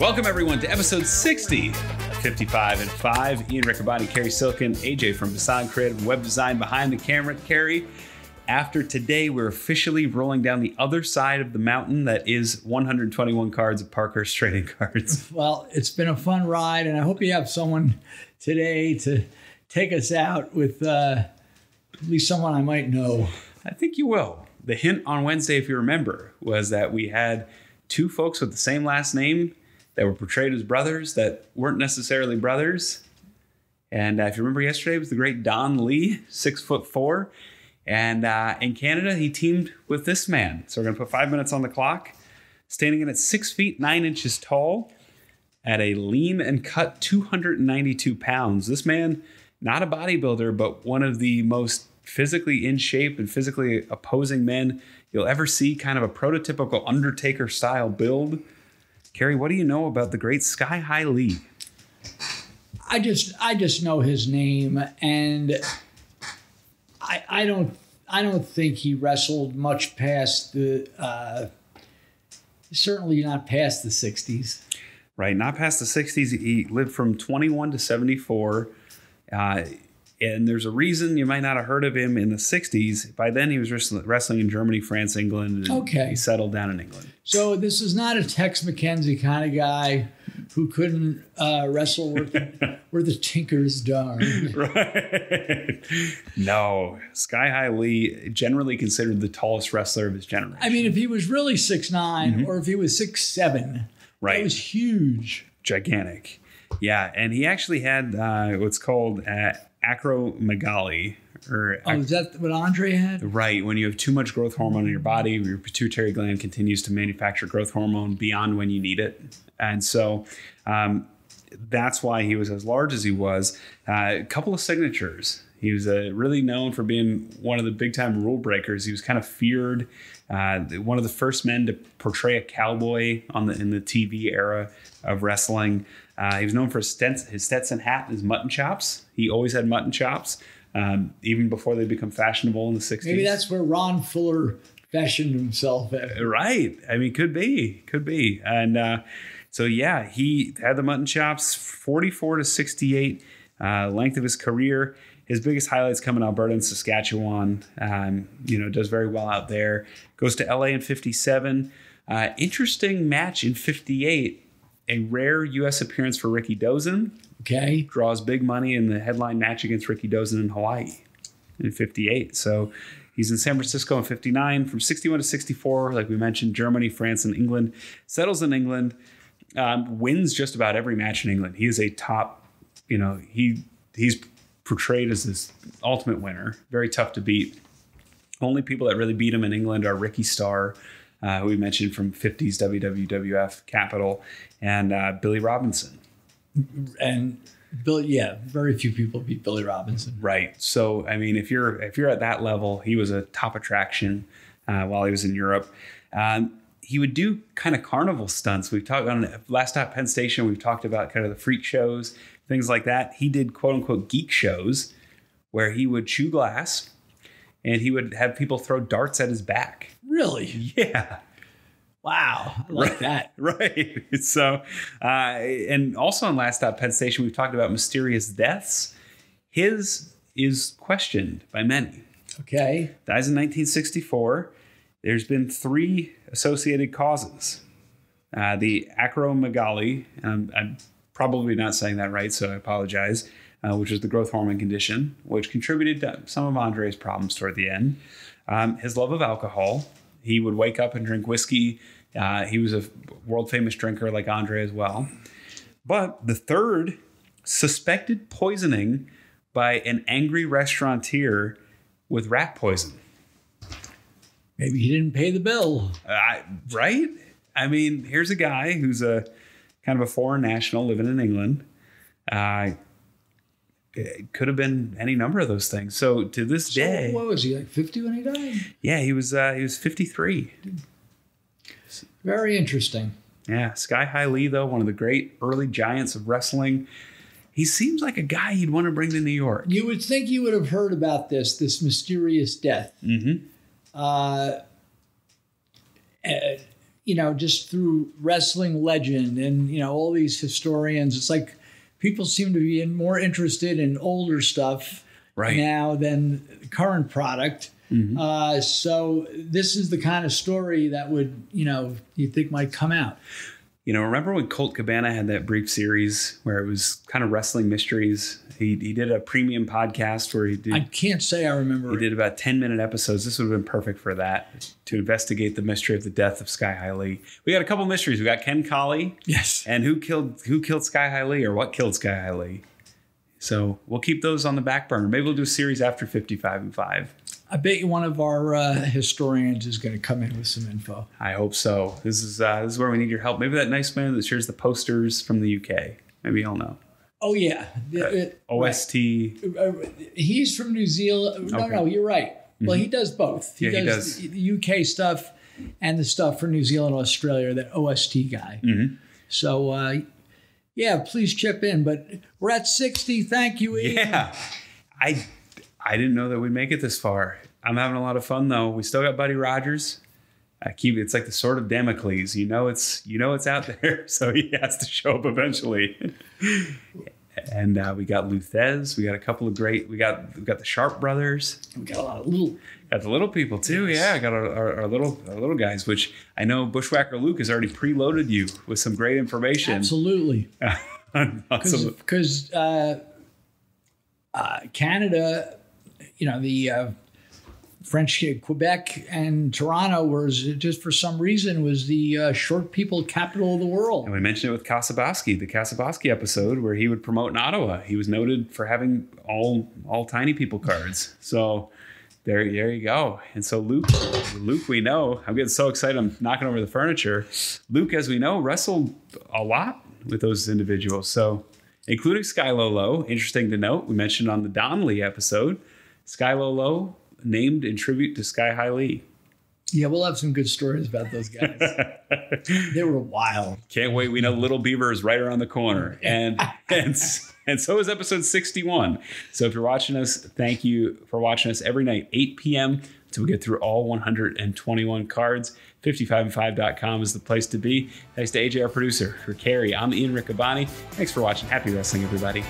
Welcome, everyone, to episode 60 of 55 and 5. Ian Riccaboni, Carrie Silken, AJ from Besan Creative and Web Design behind the camera. Carrie, after today, we're officially rolling down the other side of the mountain that is 121 cards of Parkhurst trading cards. Well, it's been a fun ride, and I hope you have someone today to take us out with at least someone I might know. I think you will. The hint on Wednesday, if you remember, was that we had two folks with the same last name that were portrayed as brothers that weren't necessarily brothers. And if you remember yesterday, it was the great Don Lee, 6'4". And in Canada, he teamed with this man. So we're going to put 5 minutes on the clock, standing in at 6'9" tall at a lean and cut 292 pounds. This man, not a bodybuilder, but one of the most physically in shape and physically opposing men you'll ever see, kind of a prototypical Undertaker style build. Carrie, what do you know about the great Sky High Lee? I just know his name, and I don't think he wrestled much past the certainly not past the 60s. Right, not past the 60s. He lived from 21 to 74, and there's a reason you might not have heard of him in the 60s. By then, he was wrestling in Germany, France, England, and he settled down in England. So this is not a Tex McKenzie kind of guy who couldn't wrestle with the tinker's darn. Right. No. Sky High Lee, generally considered the tallest wrestler of his generation. I mean, if he was really 6'9", or if he was 6'7", right, that was huge. Gigantic. Yeah, and he actually had what's called acromegaly. Oh, is that what Andre had? Right. When you have too much growth hormone in your body, your pituitary gland continues to manufacture growth hormone beyond when you need it. And so that's why he was as large as he was. A couple of signatures. He was really known for being one of the big time rule breakers. He was kind of feared. One of the first men to portray a cowboy on in the TV era of wrestling. He was known for his Stetson hat and his mutton chops. He always had mutton chops, even before they become fashionable in the 60s. Maybe that's where Ron Fuller fashioned himself at. Right. I mean, could be. Could be. And so, yeah, he had the mutton chops, 44 to 68, length of his career. His biggest highlights come in Alberta and Saskatchewan. You know, does very well out there. Goes to LA in 57. Interesting match in 58. A rare U.S. appearance for Ricky Dozen. Okay. Draws big money in the headline match against Ricky Dozen in Hawaii in 58. So he's in San Francisco in 59. From 61 to 64, like we mentioned, Germany, France, and England. Settles in England. Wins just about every match in England. He is a top, you know, he's portrayed as this ultimate winner. Very tough to beat. Only people that really beat him in England are Ricky Star, who we mentioned from 50s WWF Capital, and Billy Robinson. And Bill, yeah, very few people beat Billy Robinson. Right. So, I mean, if you're at that level, he was a top attraction while he was in Europe. He would do kind of carnival stunts. We've talked on Last Stop Penn Station. We've talked about kind of the freak shows, things like that. He did quote unquote geek shows where he would chew glass and he would have people throw darts at his back. Really? Yeah. Wow. I like that. Right. So, and also on Last Stop Penn Station, we've talked about mysterious deaths. His is questioned by many. Okay. Dies in 1964. There's been three associated causes. The acromegaly, I'm probably not saying that right, so I apologize, which is the growth hormone condition, which contributed to some of Andre's problems toward the end. His love of alcohol. He would wake up and drink whiskey. He was a world-famous drinker like Andre as well. But the third, suspected poisoning by an angry restaurateur with rat poison. Maybe he didn't pay the bill. Right? I mean, here's a guy who's a kind of a foreign national living in England. It could have been any number of those things. So to this day, what was he, like 50 when he died? Yeah, he was 53. Very interesting. Yeah, Sky High Lee, though, one of the great early giants of wrestling. He seems like a guy you'd want to bring to New York. You would think you would have heard about this mysterious death. Mm-hmm. you know, just through wrestling legend and, you know, all these historians, it's like people seem to be more interested in older stuff right now than current product. Mm-hmm. So this is the kind of story that would, you know, you think might come out. You know, remember when Colt Cabana had that brief series where it was kind of wrestling mysteries? He did a premium podcast where he did... I can't say I remember. He did about 10-minute episodes. This would have been perfect for that, to investigate the mystery of the death of Sky High Lee. We got a couple mysteries. We got Ken Colley. Yes. And who killed Sky High Lee, or what killed Sky High Lee. So we'll keep those on the back burner. Maybe we'll do a series after 55 and 5. I bet you one of our historians is going to come in with some info. I hope so. This is where we need your help. Maybe that nice man that shares the posters from the UK. Maybe he'll know. Oh, yeah. OST. Right. He's from New Zealand. No, okay. No, you're right. Mm-hmm. Well, he does both. He does the UK stuff and the stuff for New Zealand, Australia, that OST guy. Mm-hmm. So, yeah, please chip in. But we're at 60. Thank you, Ian. Yeah. I didn't know that we'd make it this far. I'm having a lot of fun though. We still got Buddy Rogers. It's like the sword of Damocles. You know it's out there, so he has to show up eventually. And we got Luthez. We got a couple of great. We got the Sharp Brothers. We got a lot of little people too. Yes. Yeah, I got our little guys, which I know Bushwhacker Luke has already preloaded you with some great information. Absolutely. Because Canada. You know, the French Quebec and Toronto was just for some reason was the short people capital of the world. And we mentioned it with Kasabowski, the Kasabowski episode where he would promote in Ottawa. He was noted for having all tiny people cards. So there you go. And so Luke, we know, I'm getting so excited. I'm knocking over the furniture. Luke, as we know, wrestled a lot with those individuals. So including Sky Low Low. Interesting to note. We mentioned on the Don Lee episode, Sky Low Low, named in tribute to Sky High Lee. Yeah, we'll have some good stories about those guys. They were wild. Can't wait. We know Little Beaver is right around the corner. And so is episode 61. So if you're watching us, thank you for watching us every night, 8 p.m. until we get through all 121 cards. 55and5.com is the place to be. Thanks to AJ, our producer. For Carrie, I'm Ian Riccaboni. Thanks for watching. Happy wrestling, everybody.